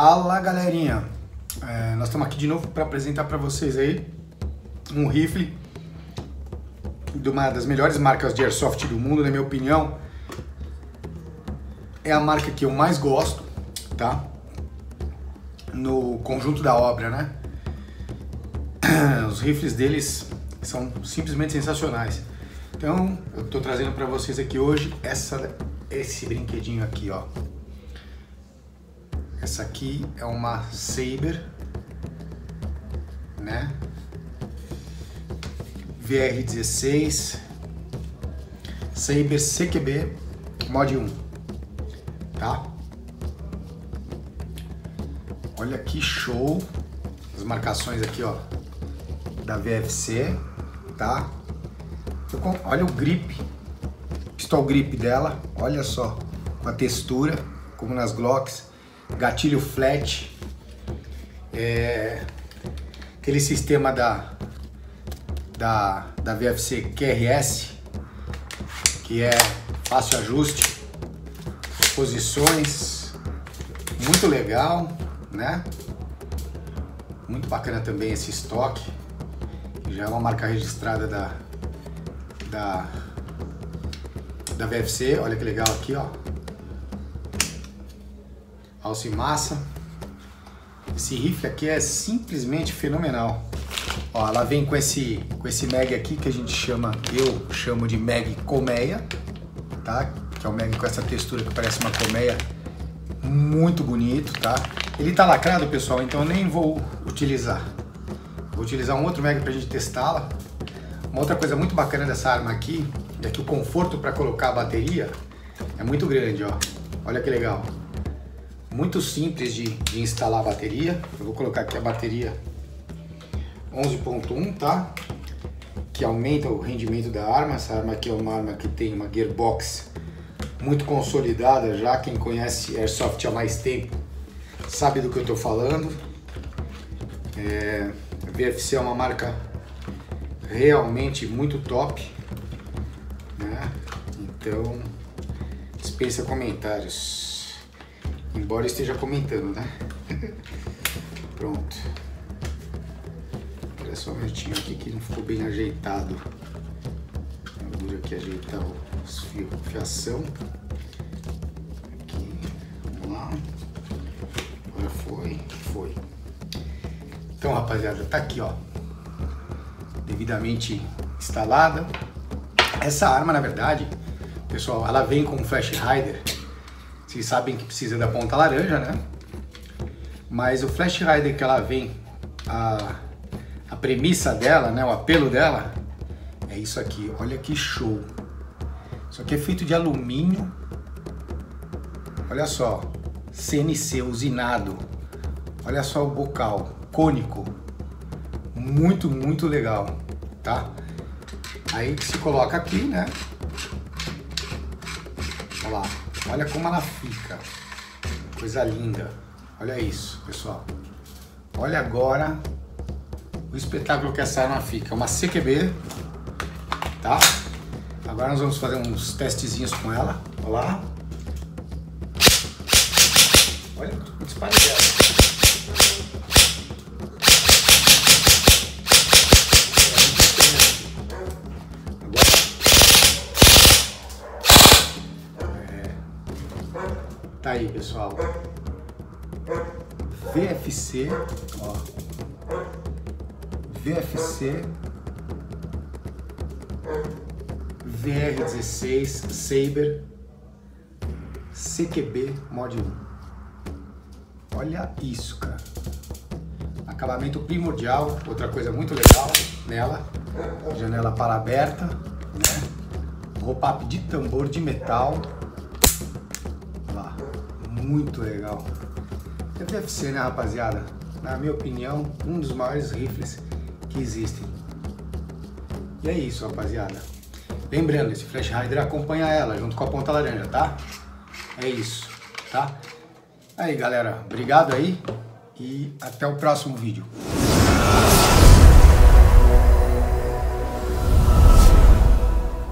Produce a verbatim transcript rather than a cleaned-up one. Fala galerinha, é, nós estamos aqui de novo para apresentar para vocês aí um rifle de uma das melhores marcas de airsoft do mundo, na minha opinião. É a marca que eu mais gosto, tá? No conjunto da obra, né? Os rifles deles são simplesmente sensacionais. Então, eu tô trazendo para vocês aqui hoje essa, esse brinquedinho aqui, ó. Essa aqui é uma Saber, né? V R dezesseis, Saber C Q B, mod um, tá? Olha que show as marcações aqui, ó, da V F C, tá? Olha o grip, pistol grip dela, olha só, a textura, como nas Glocks. Gatilho flat, é, aquele sistema da, da, da V F C Q R S, que é fácil ajuste, posições, muito legal, né? Muito bacana também esse estoque, já é uma marca registrada da, da, da V F C, olha que legal aqui, ó. Alça em massa. Esse rifle aqui é simplesmente fenomenal. Ó, ela vem com esse com esse mag aqui que a gente chama, eu chamo de mag colmeia, tá? Que é um mag com essa textura que parece uma colmeia, muito bonito, tá? Ele tá lacrado, pessoal, então nem vou utilizar. Vou utilizar um outro mag pra gente testá-la. Uma outra coisa muito bacana dessa arma aqui é que o conforto para colocar a bateria é muito grande, ó. Olha que legal. Muito simples de, de instalar a bateria. Eu vou colocar aqui a bateria onze ponto um, tá? Que aumenta o rendimento da arma. Essa arma aqui é uma arma que tem uma gearbox muito consolidada já. Quem conhece Airsoft há mais tempo sabe do que eu tô falando. É, a V F C é uma marca realmente muito top, né? Então, dispensa comentários. Embora esteja comentando, né? Pronto. Espera só um minutinho aqui que não ficou bem ajeitado. Eu vou aqui ajeitar os fios, fiação. Aqui, vamos lá. Agora foi, foi. Então, rapaziada, tá aqui, ó. Devidamente instalada. Essa arma, na verdade, pessoal, ela vem com um flash rider. Vocês sabem que precisa da ponta laranja, né? Mas o flash rider que ela vem, a, a premissa dela, né? O apelo dela é isso aqui. Olha que show! Isso aqui é feito de alumínio. Olha só, C N C usinado. Olha só o bocal cônico. Muito, muito legal, tá? Aí que se coloca aqui, né? Olha lá. Olha como ela fica, coisa linda, olha isso, pessoal, olha agora o espetáculo que essa arma fica, uma C Q B, tá? Agora nós vamos fazer uns testezinhos com ela, olha lá, olha o disparo dela. Agora... Tá aí, pessoal, V F C, ó, V F C, V R dezesseis, Saber, C Q B, mod um. Olha isso, cara. Acabamento primordial, outra coisa muito legal nela, janela para aberta, né? Roll-up de tambor de metal. Muito legal. É V F C, né, rapaziada? Na minha opinião, um dos maiores rifles que existem. E é isso, rapaziada. Lembrando, esse flash rider acompanha ela junto com a ponta laranja, tá? É isso, tá? Aí, galera, obrigado aí e até o próximo vídeo.